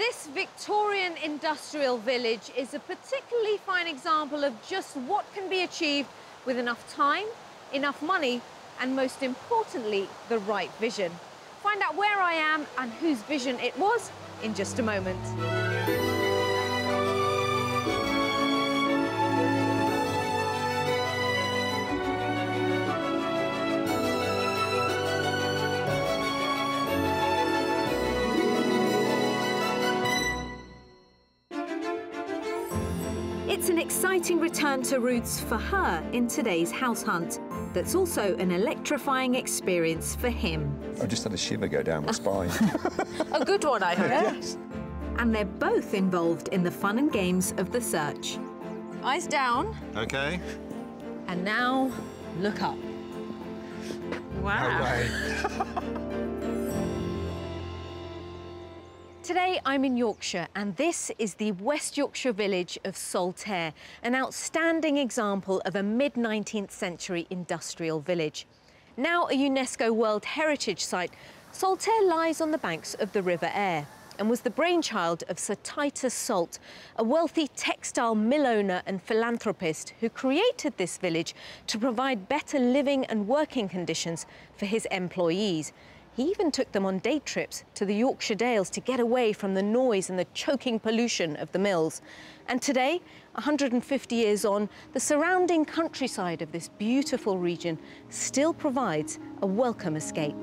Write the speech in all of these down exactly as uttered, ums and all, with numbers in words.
This Victorian industrial village is a particularly fine example of just what can be achieved with enough time, enough money, and most importantly, the right vision. Find out where I am and whose vision it was in just a moment. It's an exciting return to roots for her in today's house hunt. That's also an electrifying experience for him. I just had a shiver go down my spine. A good one, I heard. Yes. And they're both involved in the fun and games of the search. Eyes down. OK. And now, look up. Wow. Today, I'm in Yorkshire, and this is the West Yorkshire village of Saltaire, an outstanding example of a mid nineteenth century industrial village. Now a UNESCO World Heritage Site, Saltaire lies on the banks of the River Aire and was the brainchild of Sir Titus Salt, a wealthy textile mill owner and philanthropist who created this village to provide better living and working conditions for his employees. He even took them on day trips to the Yorkshire Dales to get away from the noise and the choking pollution of the mills. And today, one hundred and fifty years on, the surrounding countryside of this beautiful region still provides a welcome escape.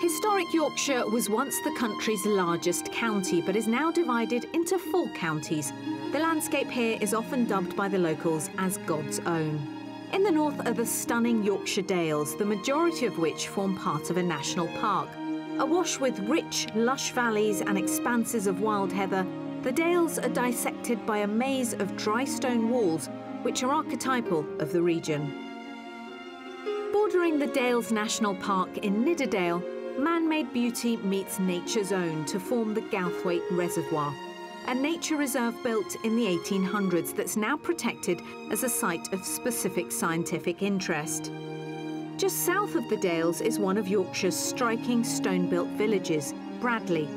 Historic Yorkshire was once the country's largest county, but is now divided into four counties. The landscape here is often dubbed by the locals as God's own. In the north are the stunning Yorkshire Dales, the majority of which form part of a national park. Awash with rich, lush valleys and expanses of wild heather, the Dales are dissected by a maze of dry stone walls, which are archetypal of the region. Bordering the Dales National Park in Nidderdale, man-made beauty meets nature's own to form the Gouthwaite Reservoir, a nature reserve built in the eighteen hundreds that's now protected as a site of specific scientific interest. Just south of the Dales is one of Yorkshire's striking stone-built villages, Bradley.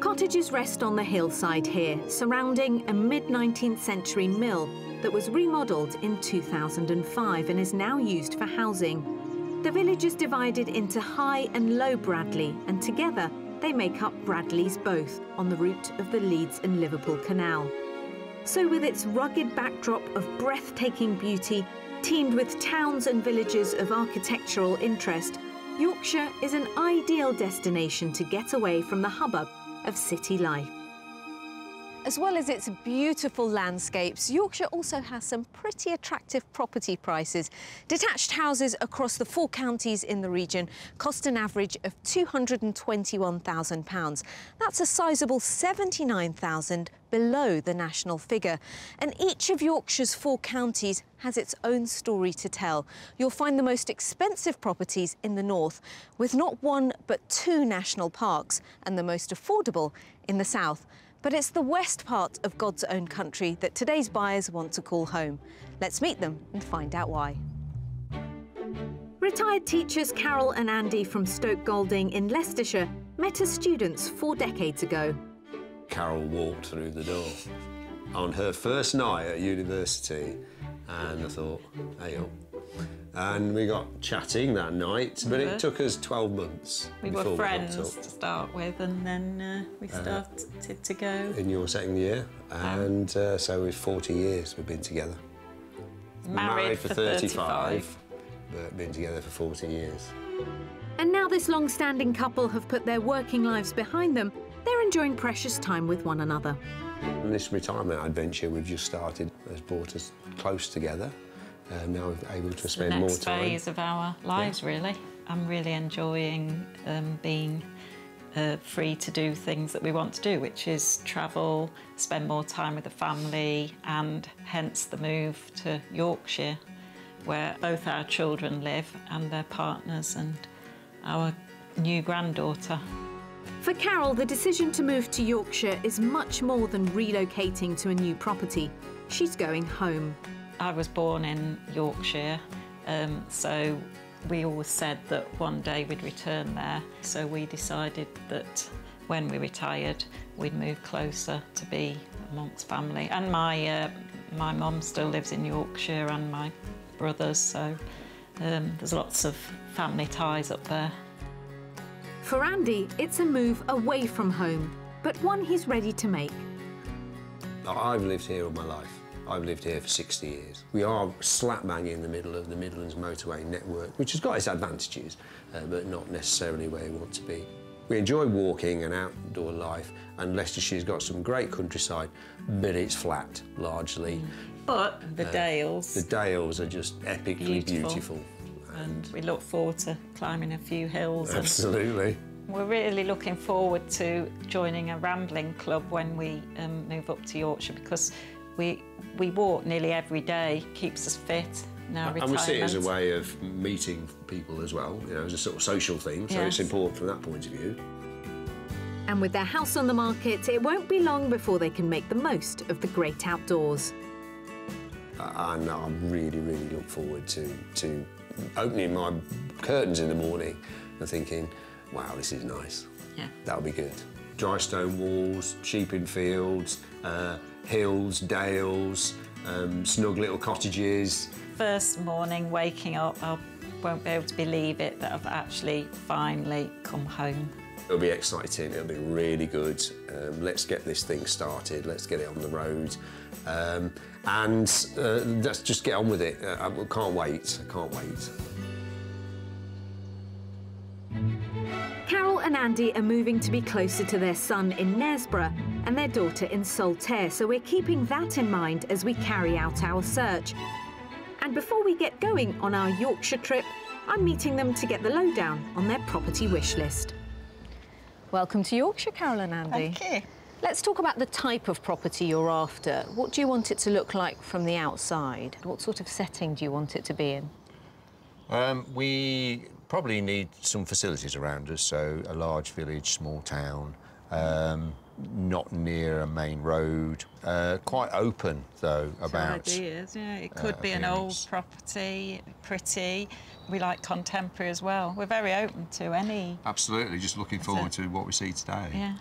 Cottages rest on the hillside here, surrounding a mid nineteenth century mill that was remodelled in two thousand and five and is now used for housing. The village is divided into High and Low Bradley, and together they make up Bradleys both on the route of the Leeds and Liverpool Canal. So with its rugged backdrop of breathtaking beauty, teamed with towns and villages of architectural interest, Yorkshire is an ideal destination to get away from the hubbub of city life. As well as its beautiful landscapes, Yorkshire also has some pretty attractive property prices. Detached houses across the four counties in the region cost an average of two hundred and twenty-one thousand pounds. That's a sizeable seventy-nine thousand pounds below the national figure. And each of Yorkshire's four counties has its own story to tell. You'll find the most expensive properties in the north, with not one but two national parks, and the most affordable in the south. But it's the west part of God's own country that today's buyers want to call home. Let's meet them and find out why. Retired teachers Carol and Andy from Stoke Golding in Leicestershire met as students four decades ago. Carol walked through the door on her first night at university, and I thought, hey up. And we got chatting that night, but it took us twelve months. We were friends we to start with, and then uh, we started uh, to go. In your second year, and uh, so we're forty years we've been together. Married, Married for, for thirty-five, but been together for forty years. And now this long-standing couple have put their working lives behind them. They're enjoying precious time with one another. And this retirement adventure we've just started has brought us close together. Uh, now we're able to spend more time. It's the next phase of our lives, yeah. Really. I'm really enjoying um, being uh, free to do things that we want to do, which is travel, spend more time with the family, and hence the move to Yorkshire, where both our children live and their partners and our new granddaughter. For Carol, the decision to move to Yorkshire is much more than relocating to a new property. She's going home. I was born in Yorkshire, um, so we always said that one day we'd return there, so we decided that when we retired we'd move closer to be amongst family. And my uh, my mum still lives in Yorkshire, and my brothers, so um, there's lots of family ties up there. For Andy, it's a move away from home, but one he's ready to make. I've lived here all my life. I've lived here for sixty years. We are slap bang in the middle of the Midlands motorway network, which has got its advantages, uh, but not necessarily where you want to be. We enjoy walking and outdoor life, and Leicestershire's got some great countryside, but it's flat, largely. Mm. But the uh, dales... The dales are just epically beautiful. beautiful. And we look forward to climbing a few hills. Absolutely. And... We're really looking forward to joining a rambling club when we um, move up to Yorkshire, because we we walk nearly every day, keeps us fit. Now and we see it as a way of meeting people as well, you know, as a sort of social thing. So yes, it's important from that point of view. And with their house on the market, it won't be long before they can make the most of the great outdoors. And I really, really look forward to to opening my curtains in the morning and thinking, wow, this is nice. Yeah, that'll be good. Dry stone walls, sheep in fields, uh, hills, dales, um, snug little cottages. First morning waking up, I won't be able to believe it that I've actually finally come home. It'll be exciting, it'll be really good. Um, let's get this thing started, let's get it on the road. Um, and uh, let's just get on with it. I can't wait, I can't wait. Carol and Andy are moving to be closer to their son in Knaresborough and their daughter in Saltaire, so we're keeping that in mind as we carry out our search. And before we get going on our Yorkshire trip, I'm meeting them to get the lowdown on their property wish list. Welcome to Yorkshire, Carol and Andy. Thank you. Let's talk about the type of property you're after. What do you want it to look like from the outside? What sort of setting do you want it to be in? Um, we... probably need some facilities around us, so a large village, small town, um, not near a main road, uh, quite open though about ideas. Yeah, it could uh, be an old property, pretty. We like contemporary as well. We're very open to any. Absolutely, just looking forward to what we see today. Yeah.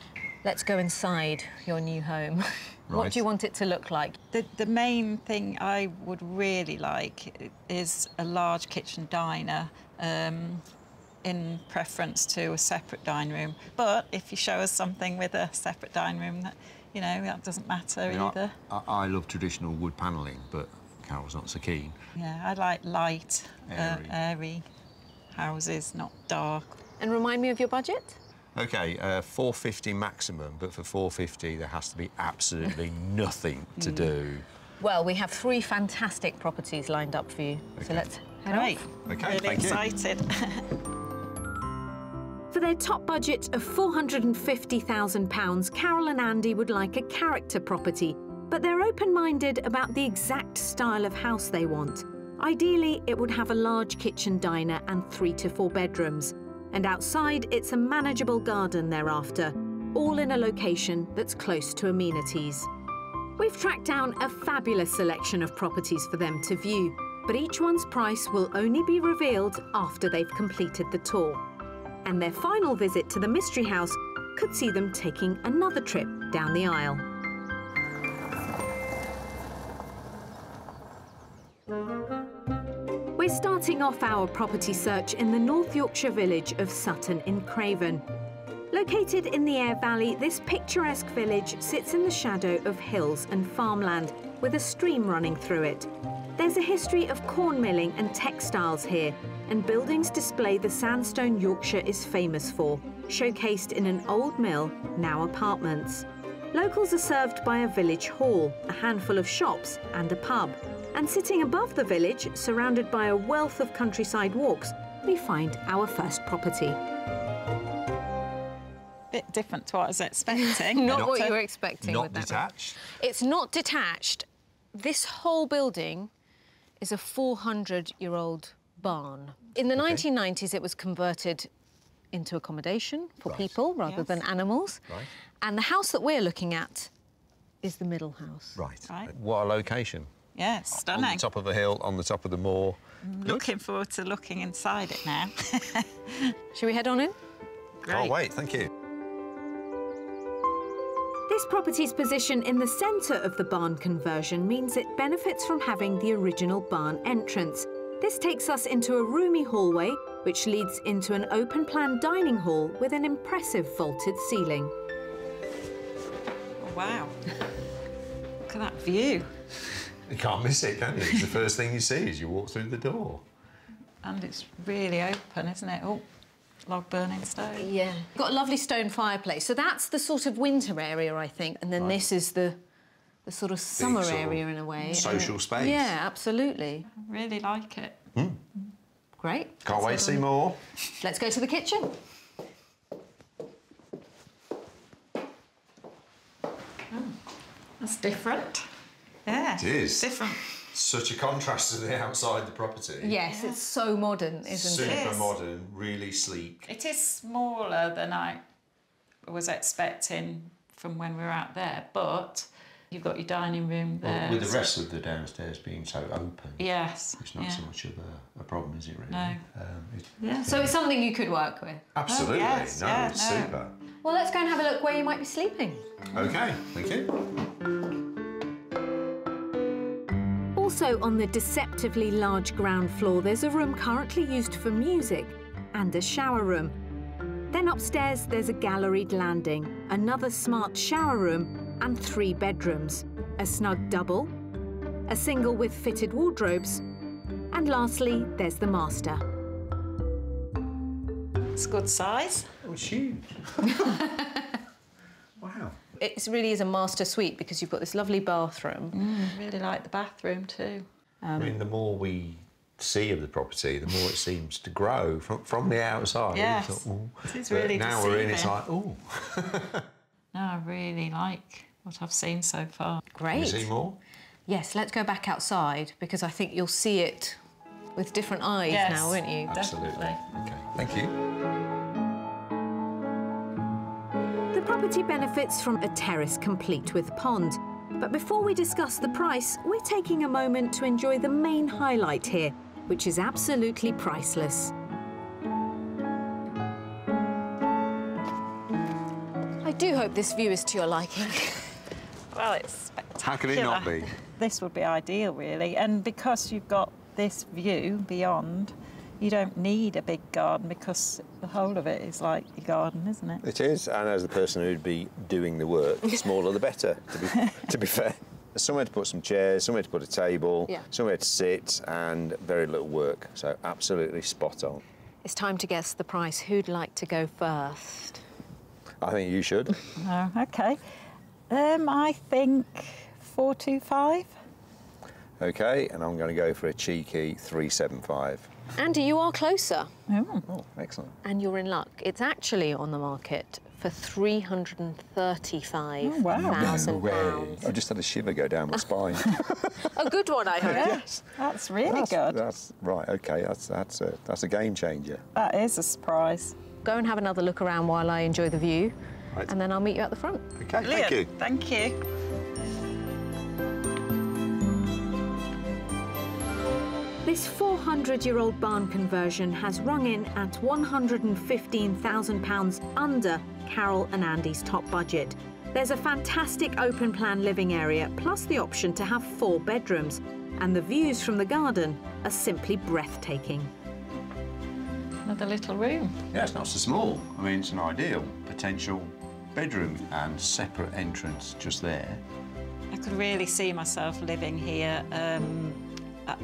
Let's go inside your new home. Right. What do you want it to look like? The, the main thing I would really like is a large kitchen diner, um, in preference to a separate dining room. But if you show us something with a separate dining room, that, you know, that doesn't matter I mean, either. I, I love traditional wood panelling, but Carol's not so keen. Yeah, I like light, airy, uh, airy houses, not dark. And remind me of your budget? OK, uh, four fifty maximum, but for four fifty there has to be absolutely nothing to do. Well, we have three fantastic properties lined up for you, okay, so let's head Great. off. OK, really thank excited. You. For their top budget of four hundred and fifty thousand pounds, Carol and Andy would like a character property, but they're open-minded about the exact style of house they want. Ideally, it would have a large kitchen diner and three to four bedrooms. And outside, it's a manageable garden thereafter, all in a location that's close to amenities. We've tracked down a fabulous selection of properties for them to view, but each one's price will only be revealed after they've completed the tour. And their final visit to the mystery house could see them taking another trip down the aisle. We're starting off our property search in the North Yorkshire village of Sutton in Craven. Located in the Aire Valley, this picturesque village sits in the shadow of hills and farmland, with a stream running through it. There's a history of corn milling and textiles here, and buildings display the sandstone Yorkshire is famous for, showcased in an old mill, now apartments. Locals are served by a village hall, a handful of shops and a pub. And sitting above the village, surrounded by a wealth of countryside walks, we find our first property. Bit different to what I was expecting. not, not what to... you were expecting. Not with that detached. One. It's not detached. This whole building is a four hundred year old barn. In the okay. nineteen nineties, it was converted into accommodation for right. people rather yes. than animals. Right. And the house that we're looking at is the middle house. Right. right. What a location. Yeah, it's stunning. On the top of a hill, on the top of the moor. Good. Looking forward to looking inside it now. Shall we head on in? Great. Oh, wait, thank you. This property's position in the centre of the barn conversion means it benefits from having the original barn entrance. This takes us into a roomy hallway, which leads into an open-plan dining hall with an impressive vaulted ceiling. Oh, wow. Look at that view. You can't miss it, can you? It's the first thing you see as you walk through the door. And it's really open, isn't it? Oh, log burning stove. Yeah. Got a lovely stone fireplace. So that's the sort of winter area, I think, and then right. this is the, the sort of summer sort area, in a way. Social space. Yeah, absolutely. I really like it. Mm. Great. Can't Let's wait to see more. Let's go to the kitchen. Oh, that's different. Yeah, it is. Different. Such a contrast to the outside the property. Yes, yeah. It's so modern, isn't Super it? Super modern, really sleek. It is smaller than I was expecting from when we were out there, but you've got your dining room there. Well, with the rest of the downstairs being so open. Yes. It's not yeah. so much of a, a problem, is it, really? No. Um, it, yeah. So yeah. it's something you could work with? Absolutely. Oh, yes. No, yeah, it's no. super. Well, let's go and have a look where you might be sleeping. OK, thank you. Also on the deceptively large ground floor, there's a room currently used for music and a shower room. Then upstairs, there's a galleried landing, another smart shower room and three bedrooms, a snug double, a single with fitted wardrobes, and lastly, there's the master. It's a good size. Oh, it's huge. Wow. It really is a master suite because you've got this lovely bathroom. Mm, I really like the bathroom too. Um, I mean, the more we see of the property, the more it seems to grow from, from the outside. Yes, it's like, oh. It's really now we're in, it's like, oh. No, I really like what I've seen so far. Great. Can you see more? Yes, let's go back outside because I think you'll see it with different eyes yes. now, won't you? Absolutely. Definitely. Okay, thank you. The property benefits from a terrace complete with pond. But before we discuss the price, we're taking a moment to enjoy the main highlight here, which is absolutely priceless. I do hope this view is to your liking. Well, it's spectacular. How can it not be? This would be ideal, really. And because you've got this view beyond, you don't need a big garden because the whole of it is like your garden, isn't it? It is, and as the person who'd be doing the work, the smaller the better, to be, to be fair. Somewhere to put some chairs, somewhere to put a table, yeah. somewhere to sit, and very little work, so absolutely spot on. It's time to guess the price. Who'd like to go first? I think you should. Oh, OK. Um, I think four two five. OK, and I'm going to go for a cheeky three seven five. Andy, you are closer. Oh. Oh, excellent. And you're in luck. It's actually on the market for three hundred and thirty-five thousand pounds. Oh, wow. No way. I just had a shiver go down my spine. A good one, I hope. Yes. That's really that's, good. That's right, OK, that's, that's, a, that's a game changer. That is a surprise. Go and have another look around while I enjoy the view, right. and then I'll meet you at the front. OK, thank you. Thank you. This four hundred year old barn conversion has rung in at one hundred and fifteen thousand pounds under Carol and Andy's top budget. There's a fantastic open plan living area, plus the option to have four bedrooms, and the views from the garden are simply breathtaking. Another little room. Yeah, it's not so small. I mean, it's an ideal potential bedroom and separate entrance just there. I could really see myself living here. Um,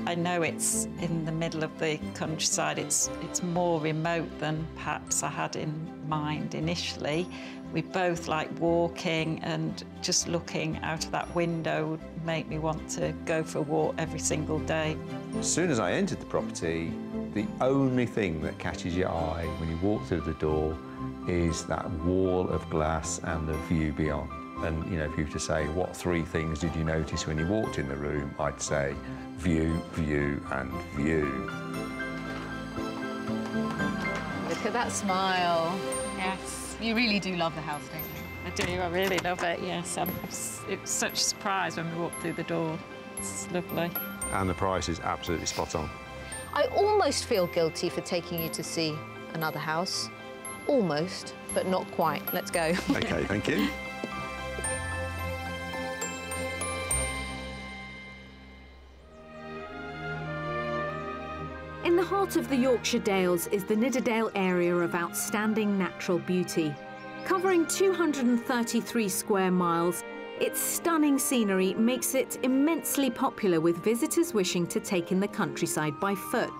I know it's in the middle of the countryside, it's, it's more remote than perhaps I had in mind initially. We both like walking, and just looking out of that window would make me want to go for a walk every single day. As soon as I entered the property, the only thing that catches your eye when you walk through the door is that wall of glass and the view beyond. And, you know, if you were to say, what three things did you notice when you walked in the room, I'd say view, view, and view. Look at that smile. Yes. You really do love the house, don't you? I do. I really love it, yes. I'm, it was such a surprise when we walked through the door. It's lovely. And the price is absolutely spot on. I almost feel guilty for taking you to see another house. Almost, but not quite. Let's go. OK, thank you. In the heart of the Yorkshire Dales is the Nidderdale area of outstanding natural beauty. Covering two hundred thirty-three square miles, its stunning scenery makes it immensely popular with visitors wishing to take in the countryside by foot.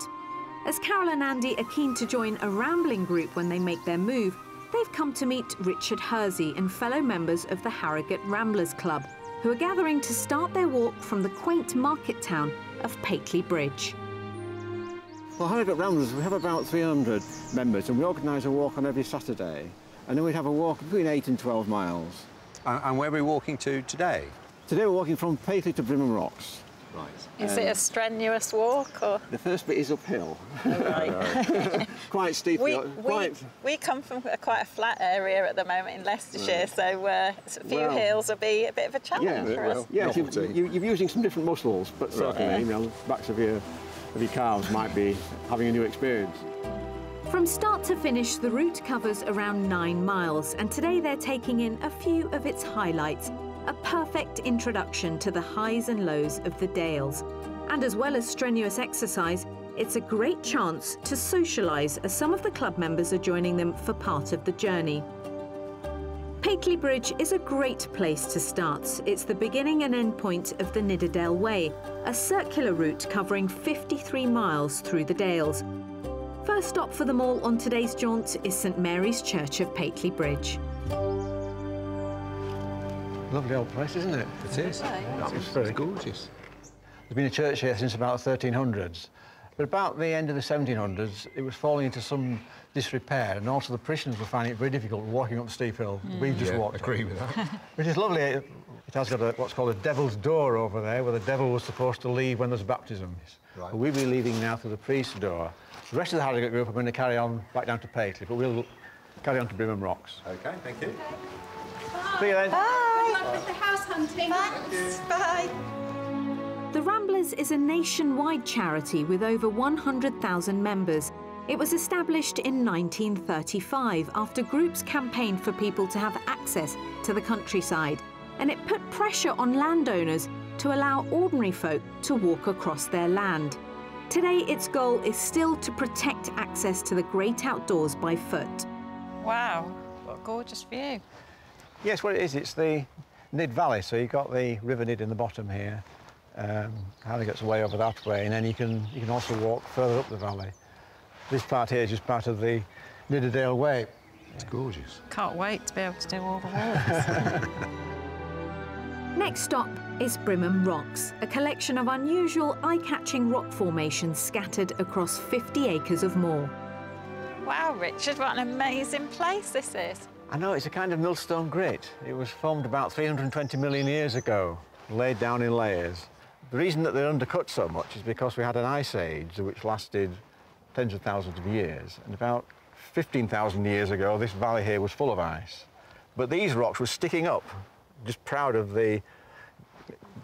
As Carol and Andy are keen to join a rambling group when they make their move, they've come to meet Richard Hersey and fellow members of the Harrogate Ramblers Club, who are gathering to start their walk from the quaint market town of Pateley Bridge. Well, Harrogate Ramblers, we have about three hundred members, and we organise a walk on every Saturday. And then we have a walk between eight and twelve miles. And, and where are we walking to today? Today we're walking from Pateley to Brimham Rocks. Right. Is um, it a strenuous walk, or...? The first bit is uphill. Oh, right. Quite steep. We, quite... we, we come from a, quite a flat area at the moment in Leicestershire, right. so uh, a few well, hills will be a bit of a challenge yeah, for us. Well, yeah, so you, you're using some different muscles, but certainly, right. you know, backs of your, of your calves might be having a new experience. From start to finish, the route covers around nine miles, and today they're taking in a few of its highlights, a perfect introduction to the highs and lows of the Dales. And as well as strenuous exercise, it's a great chance to socialise as some of the club members are joining them for part of the journey. Pateley Bridge is a great place to start. It's the beginning and end point of the Nidderdale Way, a circular route covering fifty-three miles through the Dales. First stop for them all on today's jaunt is Saint Mary's Church of Pateley Bridge. Lovely old place, isn't it? It is. That was very gorgeous. There's been a church here since about the thirteen hundreds, but about the end of the seventeen hundreds, it was falling into some disrepair, and also the parishioners were finding it very difficult walking up the steep hill. Mm. We just yeah, walked. Agree up. With that. Which is lovely. It has got a, what's called a devil's door over there, where the devil was supposed to leave when there's baptisms. Right. We'll be leaving now through the priest's door. The rest of the Harrogate group are going to carry on back down to Pateley, but we'll carry on to Brimham Rocks. OK, thank you. Okay. See you then. Bye. Good luck with the house hunting. Thanks. Bye. The Ramblers is a nationwide charity with over one hundred thousand members. It was established in nineteen thirty-five after groups campaigned for people to have access to the countryside, and it put pressure on landowners to allow ordinary folk to walk across their land. Today, its goal is still to protect access to the great outdoors by foot. Wow, what a gorgeous view. Yes, well, it is. It's the Nid Valley, so you've got the River Nid in the bottom here. Um, Harrogate's way over that way, and then you can, you can also walk further up the valley. This part here is just part of the Nidderdale Way. It's gorgeous. Can't wait to be able to do all the walks. Next stop is Brimham Rocks, a collection of unusual, eye-catching rock formations scattered across fifty acres of moor. Wow, Richard, what an amazing place this is. I know, it's a kind of millstone grit. It was formed about three hundred twenty million years ago, laid down in layers. The reason that they're undercut so much is because we had an ice age which lasted tens of thousands of years, and about fifteen thousand years ago, this valley here was full of ice. But these rocks were sticking up, just proud of the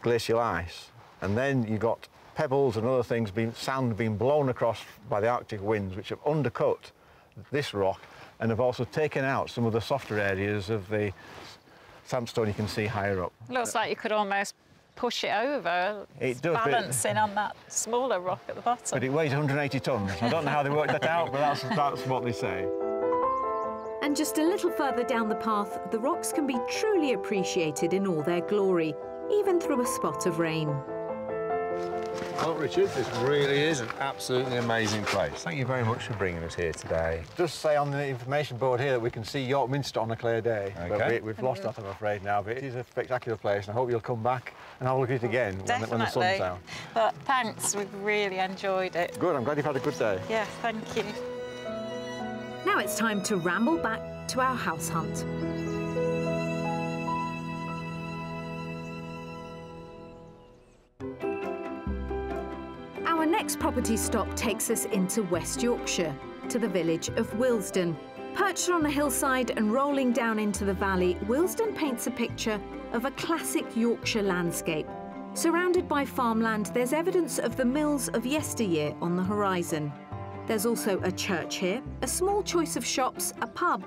glacial ice. And then you've got pebbles and other things, being, sand being blown across by the Arctic winds, which have undercut this rock and have also taken out some of the softer areas of the sandstone you can see higher up. Looks like you could almost push it over. It does, balancing on that smaller rock at the bottom. But it weighs one hundred eighty tonnes. I don't know how they worked that out, but that's, that's what they say. And just a little further down the path, the rocks can be truly appreciated in all their glory, even through a spot of rain. Well, Richard, this really is an absolutely amazing place. Thank you very much for bringing us here today. Just say on the information board here that we can see York Minster on a clear day. Okay. But we, we've lost that, I'm afraid, now, but it is a spectacular place, and I hope you'll come back and have a look at it again when, when the sun's out. But thanks, we've really enjoyed it. Good, I'm glad you've had a good day. Yeah, thank you. Now it's time to ramble back to our house hunt. Our next property stop takes us into West Yorkshire, to the village of Wilsden. Perched on a hillside and rolling down into the valley, Wilsden paints a picture of a classic Yorkshire landscape, Surrounded by farmland, there's evidence of the mills of yesteryear on the horizon. There's also a church here, a small choice of shops, a pub,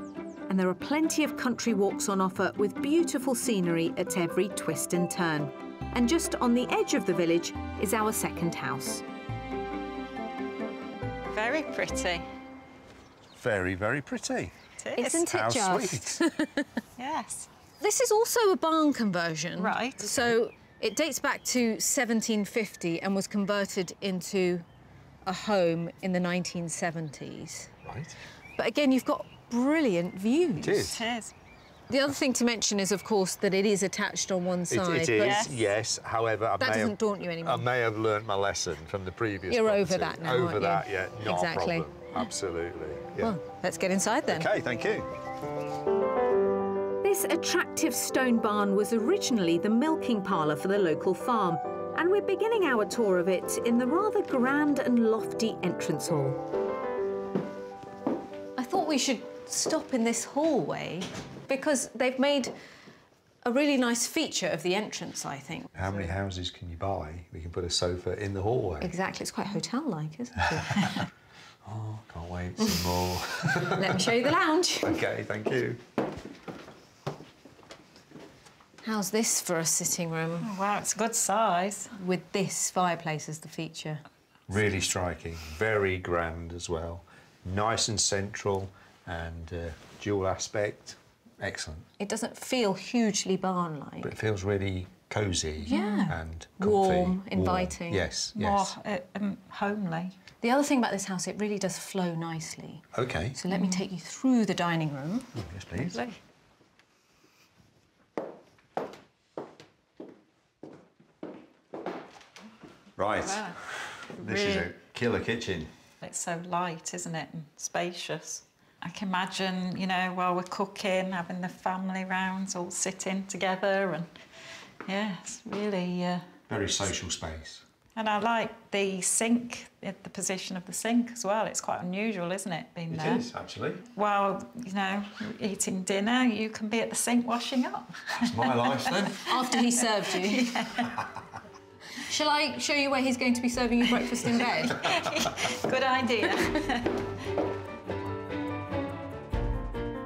and there are plenty of country walks on offer with beautiful scenery at every twist and turn. And just on the edge of the village is our second house. Very pretty. Very, very pretty. It is. Isn't it How just? Sweet. Yes. This is also a barn conversion. Right. So it dates back to seventeen fifty and was converted into a home in the nineteen seventies. Right. But again, you've got brilliant views. It is. It is. The other thing to mention is, of course, that it is attached on one side. It, it is, yes. yes. However, I that may doesn't have, daunt you anymore. I may have learnt my lesson from the previous. You're property. over that now. Over aren't that, you? yeah. Not exactly. a problem. Absolutely. Yeah. Well, let's get inside then. Okay, thank you. This attractive stone barn was originally the milking parlour for the local farm, and we're beginning our tour of it in the rather grand and lofty entrance hall. I thought we should stop in this hallway, because they've made a really nice feature of the entrance, I think. How many houses can you buy? We can put a sofa in the hallway. Exactly. It's quite hotel-like, isn't it? Oh, can't wait. Some more. Let me show you the lounge. OK, thank you. How's this for a sitting room? Oh, wow, it's a good size. With this fireplace as the feature. Really striking. Very grand as well. Nice and central and uh, dual aspect. Excellent. It doesn't feel hugely barn-like. But it feels really cosy yeah. and comfy. Warm, inviting. Warm. Yes, yes. More uh, um, homely. The other thing about this house, it really does flow nicely. OK. So let mm. me take you through the dining room. Oh, yes, please. Lovely. Right. Wow. This really... is a killer kitchen. It's so light, isn't it, and spacious. I can imagine, you know, while we're cooking, having the family rounds, all sitting together and, yeah, it's really... Uh, Very social space. And I like the sink, the position of the sink as well. It's quite unusual, isn't it, being there? It is, actually. While, you know, eating dinner, you can be at the sink washing up. That's my life, then. After he served you. Yeah. Shall I show you where he's going to be serving you breakfast in bed? Good idea.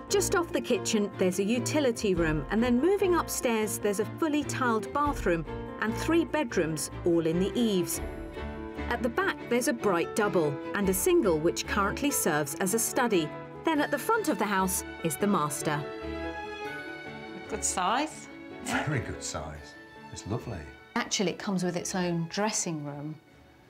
Just off the kitchen, there's a utility room, and then moving upstairs, there's a fully tiled bathroom and three bedrooms, all in the eaves. At the back, there's a bright double and a single, which currently serves as a study. Then at the front of the house is the master. Good size. Very good size. It's lovely. Actually, it comes with its own dressing room.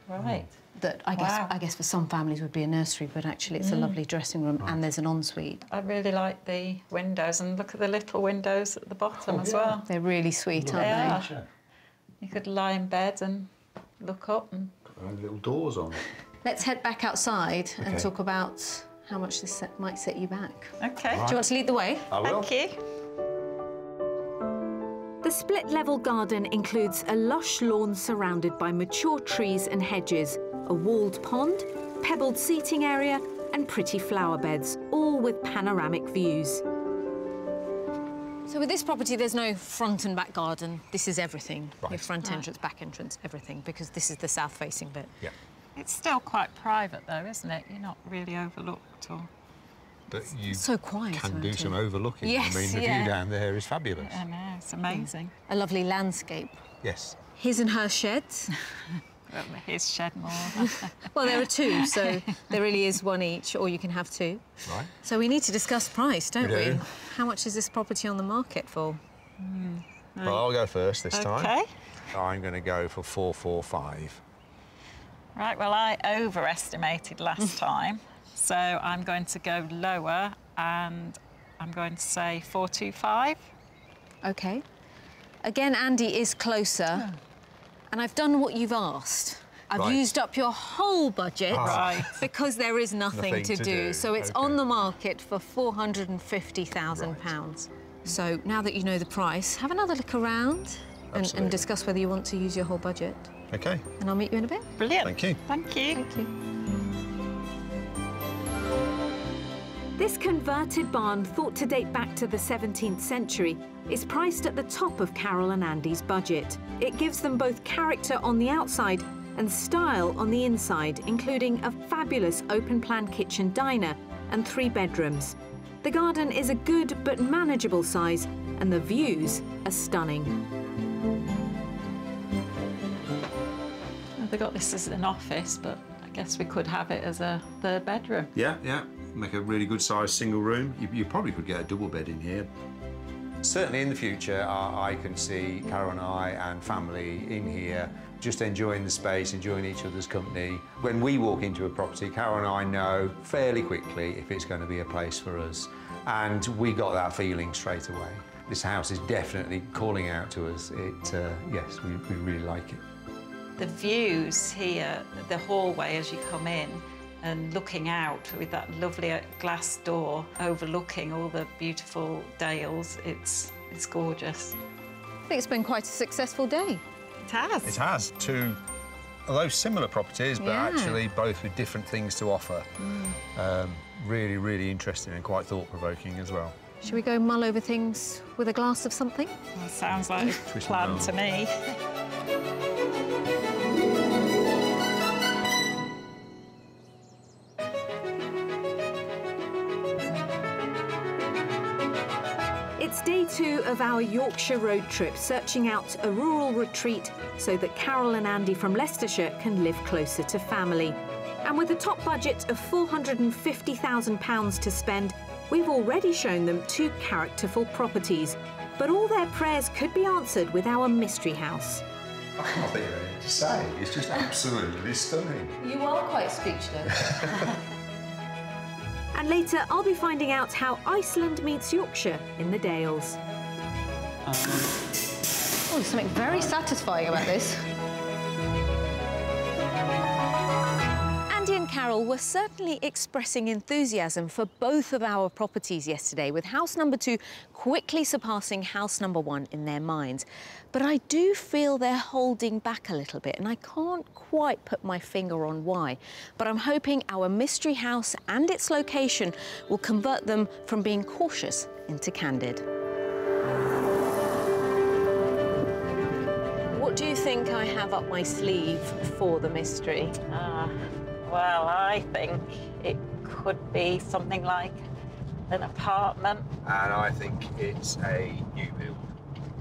Right. Mm. That I guess wow. I guess for some families would be a nursery, but actually it's mm. a lovely dressing room right. and there's an ensuite. I really like the windows, and look at the little windows at the bottom oh, as yeah. well. They're really sweet, aren't yeah. they? Are. You could lie in bed and look up and got their own little doors on. Let's head back outside okay. and talk about how much this set might set you back. Okay. Right. Do you want to lead the way? I will. Thank you. The split-level garden includes a lush lawn surrounded by mature trees and hedges, a walled pond, pebbled seating area and pretty flower beds, all with panoramic views. So with this property, there's no front and back garden. This is everything. Right. Your front right. entrance, back entrance, everything, because this is the south-facing bit. Yeah. It's still quite private, though, isn't it? You're not really overlooked or... But you so quiet, can do it? some overlooking. Yes, I mean, the yeah. view down there is fabulous. I know, it's amazing. A lovely landscape. Yes. His and her sheds. His shed more. Well, there are two, so there really is one each, or you can have two. Right. So we need to discuss price, don't we? we? Do. How much is this property on the market for? Mm. Well, I'll go first this okay. time. OK. I'm going to go for four four five. Right, well, I overestimated last time. So I'm going to go lower, and I'm going to say four two five. OK. Again, Andy is closer, oh. and I've done what you've asked. I've right. used up your whole budget right. because there is nothing, nothing to, to do. do. So it's okay. on the market for four hundred and fifty thousand pounds. Right. So now that you know the price, have another look around and, and discuss whether you want to use your whole budget. OK. And I'll meet you in a bit. Brilliant. Thank you. Thank you. Thank you. This converted barn, thought to date back to the seventeenth century, is priced at the top of Carol and Andy's budget. It gives them both character on the outside and style on the inside, including a fabulous open-plan kitchen diner and three bedrooms. The garden is a good but manageable size, and the views are stunning. They got this as an office, but I guess we could have it as a third bedroom. Yeah, yeah. Make a really good sized single room. You, you probably could get a double bed in here. Certainly in the future, I, I can see Carol and I and family in here just enjoying the space, enjoying each other's company. When we walk into a property, Carol and I know fairly quickly if it's going to be a place for us. And we got that feeling straight away. This house is definitely calling out to us. It, uh, yes, we, we really like it. The views here, the hallway as you come in, and looking out with that lovely glass door overlooking all the beautiful dales. It's, it's gorgeous. I think it's been quite a successful day. It has. It has. Two, although similar properties, but yeah. actually both with different things to offer. Mm. Um, really, really interesting and quite thought-provoking as well. Should we go mull over things with a glass of something? Well, sounds like a plan to me. Two of our Yorkshire road trip, searching out a rural retreat so that Carol and Andy from Leicestershire can live closer to family. And with a top budget of four hundred and fifty thousand pounds to spend, we've already shown them two characterful properties. But all their prayers could be answered with our mystery house. I can't think of anything to say. It's just absolutely stunning. You are quite speechless. And later, I'll be finding out how Iceland meets Yorkshire in the Dales. Oh, there's something very satisfying about this. Andy and Carol were certainly expressing enthusiasm for both of our properties yesterday, with house number two quickly surpassing house number one in their minds. But I do feel they're holding back a little bit, and I can't quite put my finger on why. But I'm hoping our mystery house and its location will convert them from being cautious into candid. What do you think I have up my sleeve for the mystery? Ah, uh, well, I think it could be something like an apartment. And I think it's a new build.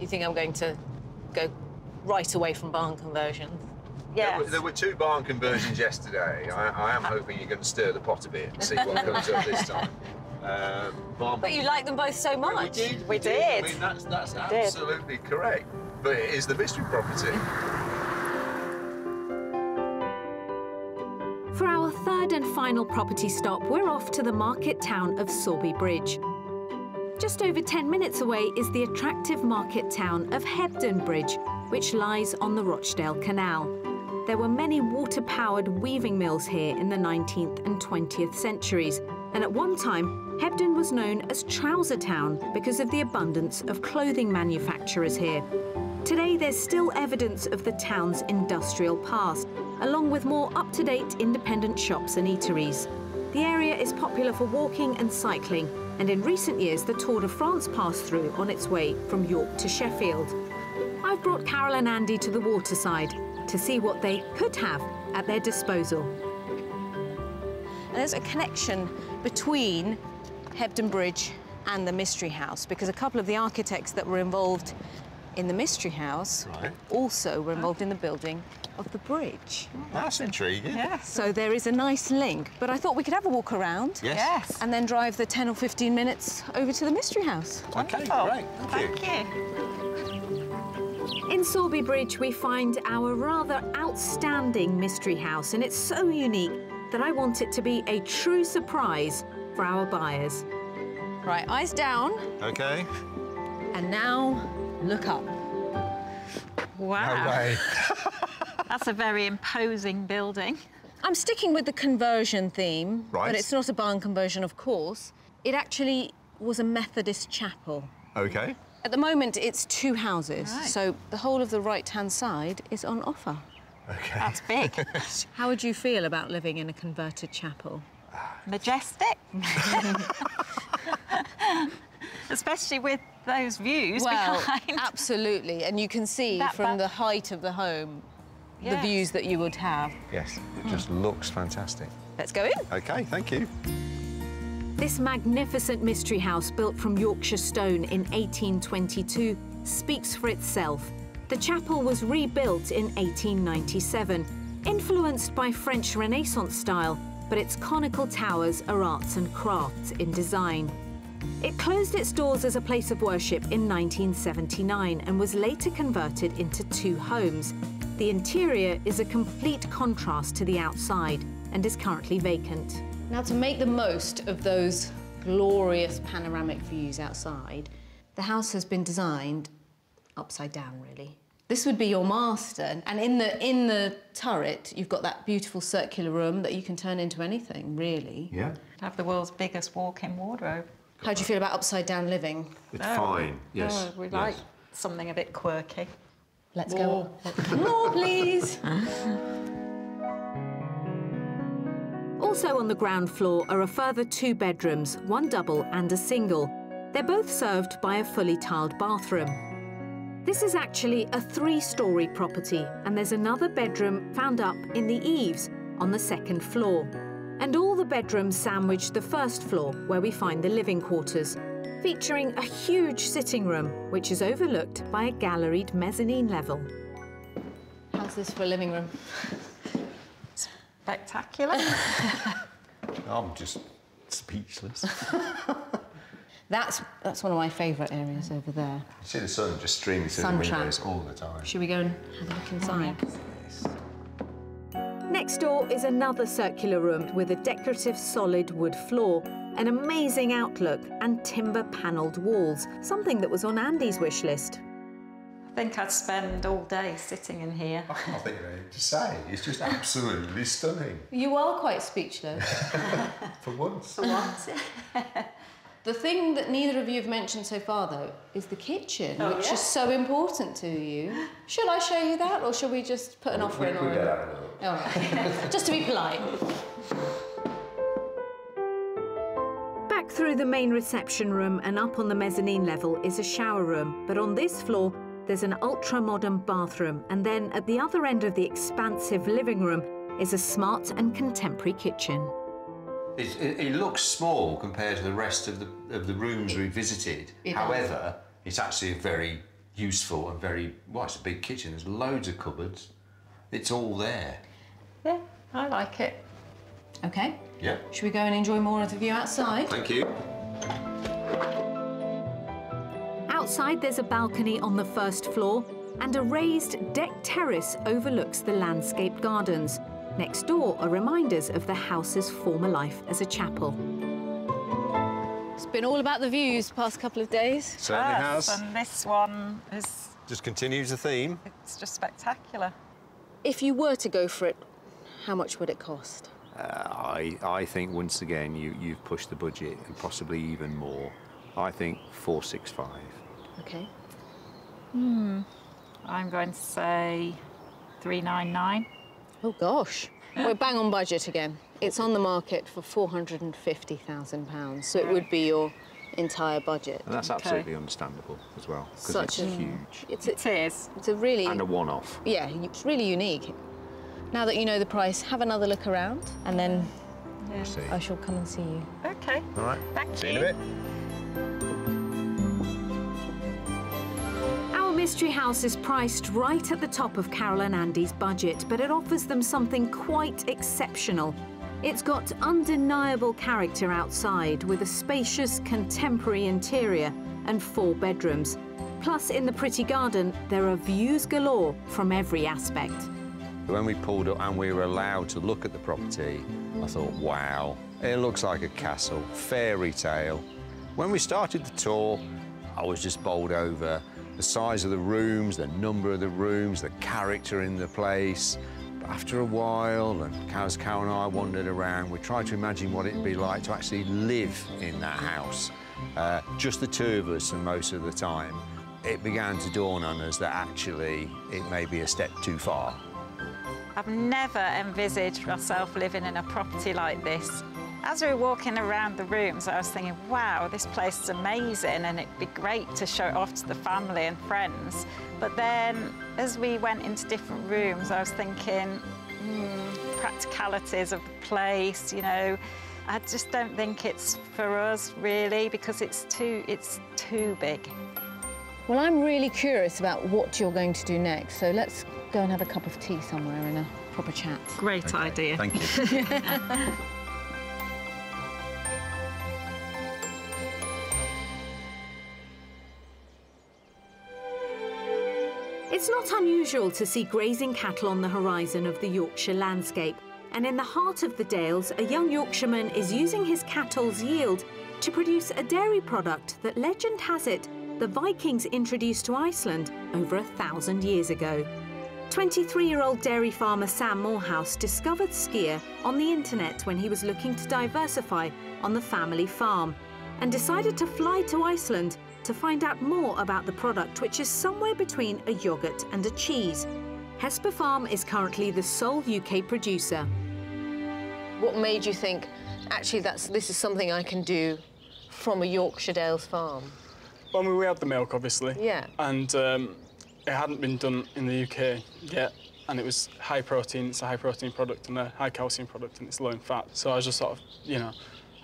You think I'm going to go right away from barn conversions? Yes. There were, there were two barn conversions yesterday. I, I am hoping you're going to stir the pot a bit and see what comes up this time. Um, barn but you like them both so much. We did. We did. did. I mean, that's, that's absolutely did. correct. But it is the mystery property. For our third and final property stop, we're off to the market town of Sorby Bridge. Just over ten minutes away is the attractive market town of Hebden Bridge, which lies on the Rochdale Canal. There were many water-powered weaving mills here in the nineteenth and twentieth centuries, and at one time, Hebden was known as Trousertown because of the abundance of clothing manufacturers here. Today, there's still evidence of the town's industrial past, along with more up-to-date independent shops and eateries. The area is popular for walking and cycling, and in recent years, the Tour de France passed through on its way from York to Sheffield. I've brought Carol and Andy to the waterside to see what they could have at their disposal. And there's a connection between Hebden Bridge and the Mystery House, because a couple of the architects that were involved in the Mystery House right. also were involved in the building of the bridge. Oh, that's intriguing. Yeah. So there is a nice link, but I thought we could have a walk around. Yes. yes. And then drive the ten or fifteen minutes over to the Mystery House. OK, Wonderful. great. Thank, Thank you. you. In Sorby Bridge, we find our rather outstanding Mystery House, and it's so unique that I want it to be a true surprise for our buyers. Right, eyes down. OK. And now, look up. Wow. No way. That's a very imposing building. I'm sticking with the conversion theme, right. but it's not a barn conversion, of course. It actually was a Methodist chapel. OK. At the moment, it's two houses, right. so the whole of the right-hand side is on offer. OK. That's big. How would you feel about living in a converted chapel? majestic. Especially with those views well, behind. Absolutely, and you can see that from the height of the home yes. the views that you would have. Yes, it just mm. looks fantastic. Let's go in. OK, thank you. This magnificent mystery house, built from Yorkshire stone in eighteen twenty-two, speaks for itself. The chapel was rebuilt in eighteen ninety-seven, influenced by French Renaissance style, but its conical towers are arts and crafts in design. It closed its doors as a place of worship in nineteen seventy-nine and was later converted into two homes. The interior is a complete contrast to the outside and is currently vacant. Now, to make the most of those glorious panoramic views outside, the house has been designed upside down, really. This would be your master, and in the, in the turret, you've got that beautiful circular room that you can turn into anything, really. Yeah. Have the world's biggest walk-in wardrobe. How do you feel about upside-down living? It's oh, fine, yes. Oh, we like yes. something a bit quirky. Let's More. go. More, please! Also on the ground floor are a further two bedrooms, one double and a single. They're both served by a fully tiled bathroom. This is actually a three-storey property, and there's another bedroom found up in the eaves on the second floor. And all the bedrooms sandwich the first floor, where we find the living quarters, featuring a huge sitting room, which is overlooked by a galleried mezzanine level. How's this for a living room? Spectacular. I'm just speechless. That's, that's one of my favourite areas over there. You see the sun just streaming through the windows all the time. Should we go and have a look inside? Yes. Next door is another circular room with a decorative solid wood floor, an amazing outlook and timber panelled walls, something that was on Andy's wish list. I think I'd spend all day sitting in here. I can't think of anything to say. It's just absolutely stunning. You are quite speechless. For once. For once. The thing that neither of you have mentioned so far, though, is the kitchen, oh, which yeah. is so important to you. Shall I show you that, or shall we just put an well, offering on it? All right. Just to be polite. Back through the main reception room and up on the mezzanine level is a shower room, but on this floor there's an ultra-modern bathroom, and then at the other end of the expansive living room is a smart and contemporary kitchen. It, it, it looks small compared to the rest of the, of the rooms we visited. It However, is. it's actually a very useful and very... Well, it's a big kitchen. There's loads of cupboards. It's all there. Yeah, I like it. OK. Yeah. Should we go and enjoy more of the view outside? Thank you. Outside, there's a balcony on the first floor, and a raised deck terrace overlooks the landscaped gardens. Next door are reminders of the house's former life as a chapel. It's been all about the views the past couple of days. Certainly yes, has. And this one is... Just continues the theme. It's just spectacular. If you were to go for it, how much would it cost? Uh, I, I think, once again, you, you've pushed the budget, and possibly even more. I think four sixty-five. OK. Hmm. I'm going to say three ninety-nine. Oh, gosh. We're bang on budget again. It's on the market for four hundred and fifty thousand pounds, so it would be your entire budget. And that's absolutely okay. understandable as well, because it's a, huge. It's a, it is. It's a really... And a one-off. Yeah, it's really unique. Now that you know the price, have another look around, and then yeah. I shall come and see you. OK. All right. Thank see you. you in a bit. The mystery house is priced right at the top of Carol and Andy's budget, but it offers them something quite exceptional. It's got undeniable character outside, with a spacious, contemporary interior and four bedrooms. Plus, in the pretty garden, there are views galore from every aspect. When we pulled up and we were allowed to look at the property, I thought, wow, it looks like a castle, fairy tale. When we started the tour, I was just bowled over. The size of the rooms, the number of the rooms, the character in the place. But after a while, and as Carol and I wandered around, we tried to imagine what it'd be like to actually live in that house. Uh, just the two of us, and most of the time, it began to dawn on us that actually it may be a step too far. I've never envisaged myself living in a property like this. As we were walking around the rooms, I was thinking, wow, this place is amazing and it'd be great to show it off to the family and friends. But then as we went into different rooms, I was thinking, mm, practicalities of the place, you know, I just don't think it's for us really, because it's too, it's too big. Well, I'm really curious about what you're going to do next, so let's go and have a cup of tea somewhere and a proper chat. Great okay. idea. Thank you. It's not unusual to see grazing cattle on the horizon of the Yorkshire landscape, and in the heart of the Dales, a young Yorkshireman is using his cattle's yield to produce a dairy product that, legend has it, the Vikings introduced to Iceland over a thousand years ago. twenty-three-year-old dairy farmer Sam Moorhouse discovered Skyr on the internet when he was looking to diversify on the family farm, and decided to fly to Iceland to find out more about the product, which is somewhere between a yoghurt and a cheese. Hesper Farm is currently the sole U K producer. What made you think, actually, that's this is something I can do from a Yorkshire Dales farm? Well, I mean, we had the milk, obviously. Yeah. And um, it hadn't been done in the U K yet, and it was high protein. It's a high protein product and a high calcium product, and it's low in fat. So I was just sort of, you know,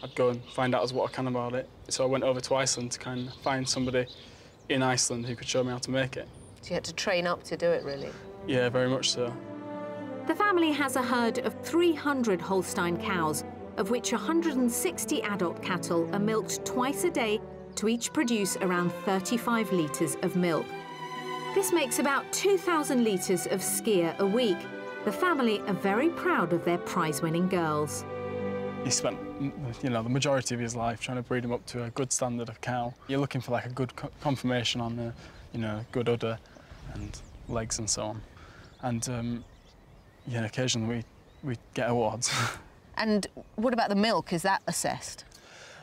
I'd go and find out as what I can about it. So I went over to Iceland to kind of find somebody in Iceland who could show me how to make it. So you had to train up to do it, really? Yeah, very much so. The family has a herd of three hundred Holstein cows, of which one hundred sixty adult cattle are milked twice a day to each produce around thirty-five litres of milk. This makes about two thousand litres of skyr a week. The family are very proud of their prize-winning girls. He spent, you know, the majority of his life trying to breed them up to a good standard of cow. You're looking for like a good co confirmation on the, you know, good udder and legs and so on. And um, yeah, occasionally we we get awards. And what about the milk? Is that assessed?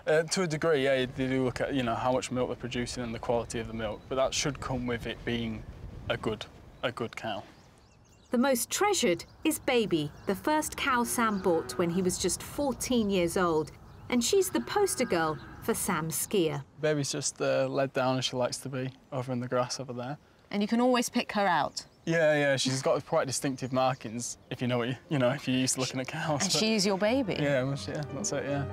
Uh, to a degree, yeah, they do look at, you know, how much milk they're producing and the quality of the milk, but that should come with it being a good, a good cow. The most treasured is Baby, the first cow Sam bought when he was just fourteen years old, and she's the poster girl for Sam's skyr. Baby's just uh, led down as she likes to be, over in the grass over there. And you can always pick her out. Yeah, yeah, she's got quite distinctive markings, if you know what you, you know, if you're used to looking at cows. And but... she's your baby. Yeah, well, yeah, that's it, yeah.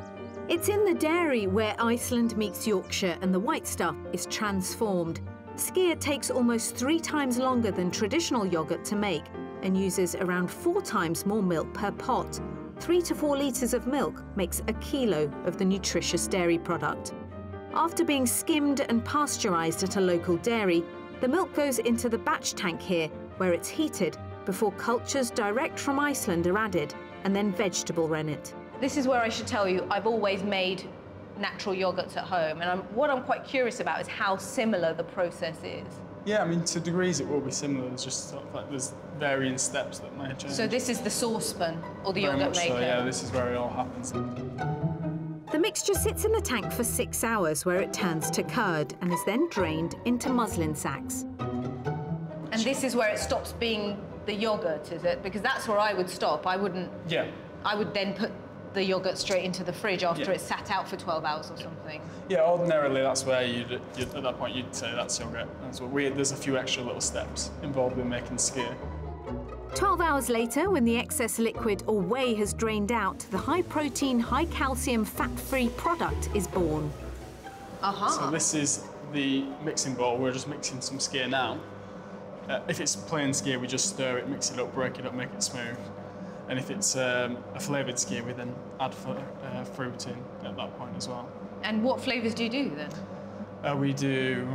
It's in the dairy where Iceland meets Yorkshire and the white stuff is transformed. Skyr takes almost three times longer than traditional yoghurt to make and uses around four times more milk per pot. Three to four litres of milk makes a kilo of the nutritious dairy product. After being skimmed and pasteurised at a local dairy, the milk goes into the batch tank here, where it's heated before cultures direct from Iceland are added and then vegetable rennet. This is where I should tell you, I've always made natural yogurts at home, and I'm, what I'm quite curious about is how similar the process is. Yeah, I mean, to degrees it will be similar, it's just sort of like there's varying steps that may change. So this is the saucepan, or the Very yogurt maker? So, yeah, this is where it all happens. The mixture sits in the tank for six hours, where it turns to curd, and is then drained into muslin sacks. And this is where it stops being the yogurt, is it? Because that's where I would stop, I wouldn't... Yeah. I would then put the yoghurt straight into the fridge after yeah. it's sat out for twelve hours or yeah. something. Yeah, ordinarily that's where you'd, you'd, at that point you'd say that's yoghurt. That's what we, there's a few extra little steps involved in making skyr. twelve hours later, when the excess liquid or whey has drained out, the high-protein, high-calcium, fat-free product is born. Uh-huh. So this is the mixing bowl. We're just mixing some skyr now. Uh, if it's plain skyr, we just stir it, mix it up, break it up, make it smooth. And if it's um, a flavoured skyr, we then add fl uh, fruit in at that point as well. And what flavours do you do then? Uh, we do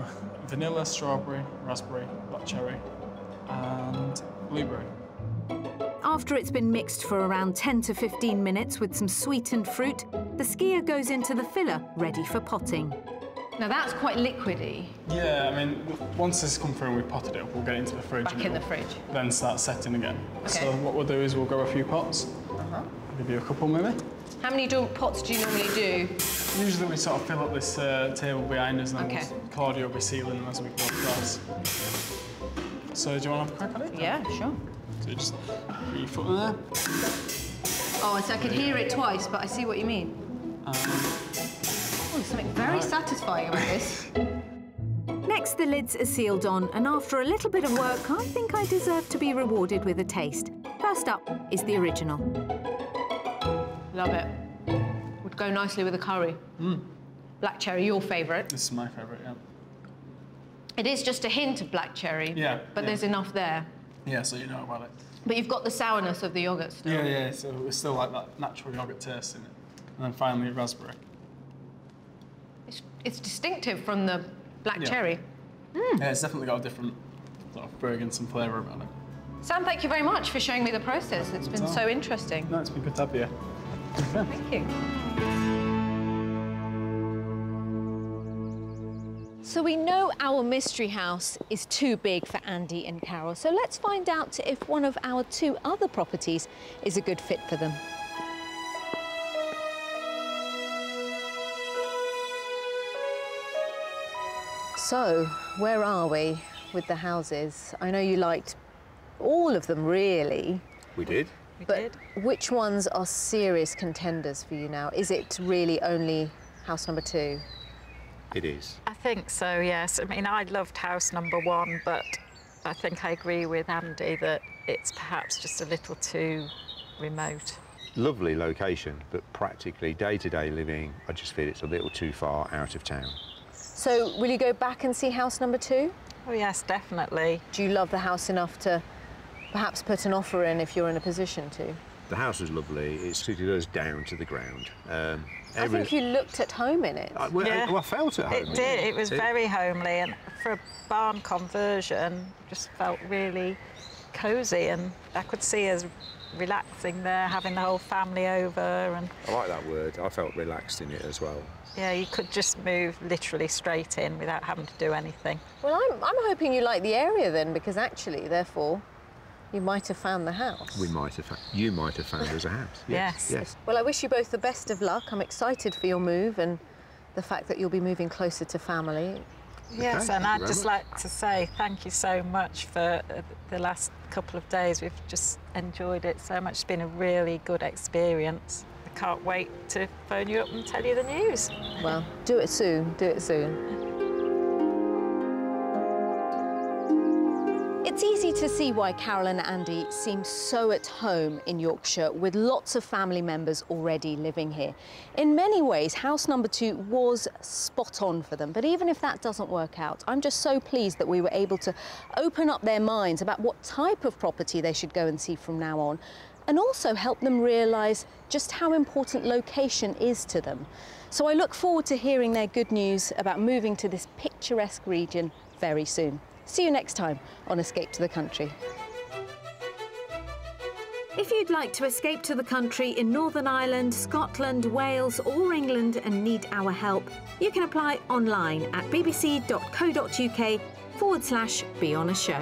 vanilla, strawberry, raspberry, black cherry, and blueberry. After it's been mixed for around ten to fifteen minutes with some sweetened fruit, the skyr goes into the filler, ready for potting. Now that's quite liquidy. Yeah, I mean, once this has come through and we've potted it up, we'll get it into the fridge. Back in the fridge. Then start setting again. Okay. So what we'll do is we'll grab a few pots. Uh-huh. Maybe a couple, maybe. How many do pots do you normally do? Usually we sort of fill up this uh, table behind us, and okay. we'll, Claudia will be sealing them as we go across. So do you want to have a crack at it? Yeah, sure. So just put your foot in there. Oh, so I could hear it twice, but I see what you mean. Um... Oh, something very satisfying about this. Next, the lids are sealed on, and after a little bit of work, I think I deserve to be rewarded with a taste. First up is the original. Love it. Would go nicely with a curry. Mm. Black cherry, your favourite. This is my favourite, yeah. It is just a hint of black cherry. Yeah. But yeah. there's enough there. Yeah, so you know about it. But you've got the sourness of the yoghurt still. Yeah, yeah, so it's still like that natural yoghurt taste in it. And then finally, raspberry. It's, it's distinctive from the black yeah. cherry. Mm. Yeah, it's definitely got a different sort of fragrance and flavour about it. Sam, thank you very much for showing me the process. It's been so interesting. No, it's been good to have you. Thank you. So we know our mystery house is too big for Andy and Carol, so let's find out if one of our two other properties is a good fit for them. So, where are we with the houses? I know you liked all of them, really. We did. We but did. Which ones are serious contenders for you now? Is it really only house number two? It is. I think so, yes. I mean, I loved house number one, but I think I agree with Andy that it's perhaps just a little too remote. Lovely location, but practically day-to-day living, I just feel it's a little too far out of town. So will you go back and see house number two? Oh, yes, definitely. Do you love the house enough to perhaps put an offer in if you're in a position to? The house is lovely. It suited us down to the ground. Um, every... I think you looked at home in it. I, well, yeah. I, well, I felt at home. It did. It was it... very homely. And for a barn conversion, just felt really cosy. And I could see us relaxing there, having the whole family over. And I like that word. I felt relaxed in it as well. Yeah, you could just move literally straight in without having to do anything. Well, I'm, I'm hoping you like the area then, because actually, therefore, you might have found the house. We might have found... You might have found us a house. Yes. Yes. Yes. Well, I wish you both the best of luck. I'm excited for your move and the fact that you'll be moving closer to family. Yes, okay, and I'd just much. like to say thank you so much for the last couple of days. We've just enjoyed it so much. It's been a really good experience. I can't wait to phone you up and tell you the news. Well, do it soon. Do it soon. It's easy to see why Carol and Andy seem so at home in Yorkshire, with lots of family members already living here. In many ways, house number two was spot on for them, but even if that doesn't work out, I'm just so pleased that we were able to open up their minds about what type of property they should go and see from now on, and also help them realise just how important location is to them. So I look forward to hearing their good news about moving to this picturesque region very soon. See you next time on Escape to the Country. If you'd like to escape to the country in Northern Ireland, Scotland, Wales or England and need our help, you can apply online at bbc.co.uk forward slash be on a show.